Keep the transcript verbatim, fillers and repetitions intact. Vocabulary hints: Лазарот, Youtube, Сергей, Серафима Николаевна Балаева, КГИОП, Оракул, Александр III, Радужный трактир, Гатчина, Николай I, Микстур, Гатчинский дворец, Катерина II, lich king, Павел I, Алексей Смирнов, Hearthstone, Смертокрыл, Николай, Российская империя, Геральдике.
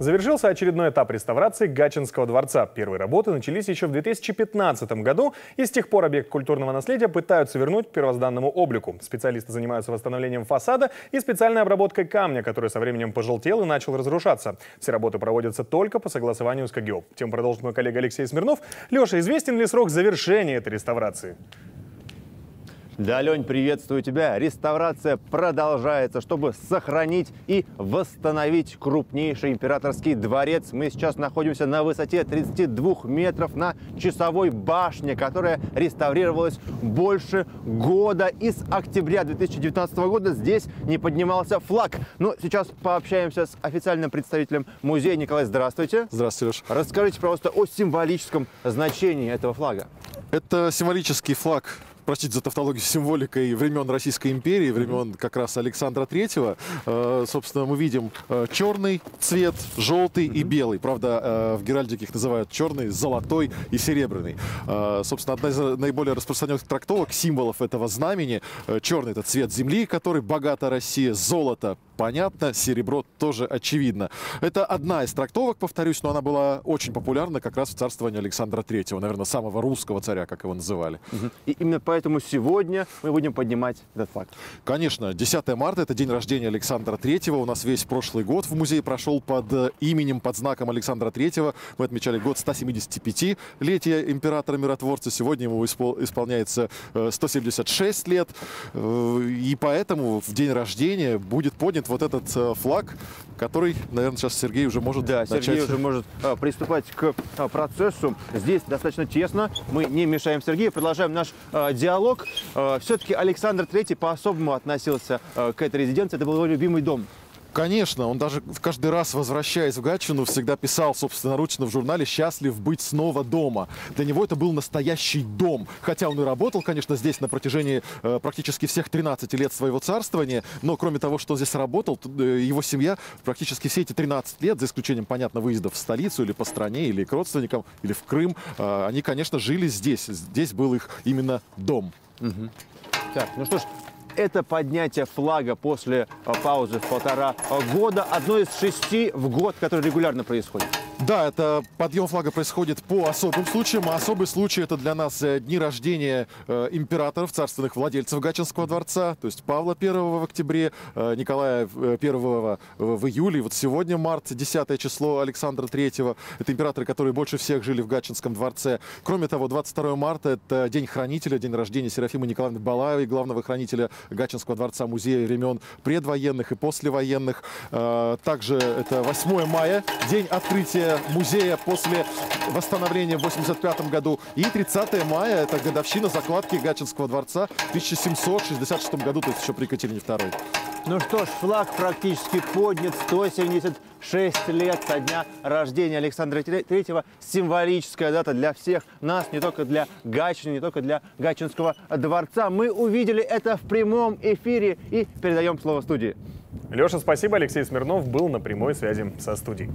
Завершился очередной этап реставрации Гатчинского дворца. Первые работы начались еще в две тысячи пятнадцатом году, и с тех пор объект культурного наследия пытаются вернуть к первозданному облику. Специалисты занимаются восстановлением фасада и специальной обработкой камня, который со временем пожелтел и начал разрушаться. Все работы проводятся только по согласованию с КГИОП. Тем продолжит мой коллега Алексей Смирнов. Леша, известен ли срок завершения этой реставрации? Да, Лень, приветствую тебя. Реставрация продолжается. Чтобы сохранить и восстановить крупнейший императорский дворец, мы сейчас находимся на высоте тридцати двух метров на часовой башне, которая реставрировалась больше года. И с октября две тысячи девятнадцатого года здесь не поднимался флаг. Ну, сейчас пообщаемся с официальным представителем музея. Николай, здравствуйте. Здравствуйте, Леш. Расскажите, пожалуйста, о символическом значении этого флага. Это символический флаг, простите за тавтологию, символикой времен Российской империи, времен как раз Александра третьего. Собственно, мы видим черный цвет, желтый и белый. Правда, в Геральдике их называют черный, золотой и серебряный. Собственно, одна из наиболее распространенных трактовок символов этого знамени. Черный — это цвет земли, который богата Россия, золото понятно, серебро тоже очевидно. Это одна из трактовок, повторюсь, но она была очень популярна как раз в царствовании Александра третьего, наверное, самого русского царя, как его называли. И именно поэтому сегодня мы будем поднимать этот флаг. Конечно, десятое марта – это день рождения Александра третьего. У нас весь прошлый год в музее прошел под именем, под знаком Александра третьего. Мы отмечали год ста семидесятипятилетия императора-миротворца. Сегодня ему исполняется сто семьдесят шесть лет. И поэтому в день рождения будет поднят вот этот флаг, который, наверное, сейчас Сергей уже может да, начать. Сергей уже может а, приступать к а, процессу. Здесь достаточно тесно. Мы не мешаем Сергею, продолжаем наш а, диалог. А, все-таки Александр третий по-особому относился а, к этой резиденции. Это был его любимый дом. Конечно, он даже каждый раз, возвращаясь в Гатчину, всегда писал собственноручно в журнале «Счастлив быть снова дома». Для него это был настоящий дом. Хотя он и работал, конечно, здесь на протяжении э, практически всех тринадцати лет своего царствования. Но кроме того, что он здесь работал, его семья практически все эти тринадцать лет, за исключением, понятно, выездов в столицу или по стране, или к родственникам, или в Крым, э, они, конечно, жили здесь. Здесь был их именно дом. Угу. Так, ну что ж. Это поднятие флага после паузы в полтора года, одно из шести в год, которое регулярно происходит. Да, это подъем флага происходит по особым случаям, а особый случай — это для нас дни рождения императоров, царственных владельцев Гатчинского дворца, то есть Павла Первого в октябре, Николая Первого в июле, вот сегодня март, десятое число, Александра Третьего. Это императоры, которые больше всех жили в Гатчинском дворце. Кроме того, двадцать второе марта — это день хранителя, день рождения Серафимы Николаевны Балаевой, главного хранителя Гатчинского дворца, музея времен предвоенных и послевоенных. Также это восьмое мая, день открытия музея после восстановления в восемьдесят пятом году. И тридцатое мая – это годовщина закладки Гатчинского дворца в тысяча семьсот шестьдесят шестом году, то есть еще при Катерине Второй. Ну что ж, флаг практически поднят. сто семьдесят шесть лет со дня рождения Александра третьего. Символическая дата для всех нас, не только для Гатчины, не только для Гатчинского дворца. Мы увидели это в прямом эфире и передаем слово студии. Леша, спасибо. Алексей Смирнов был на прямой связи со студией.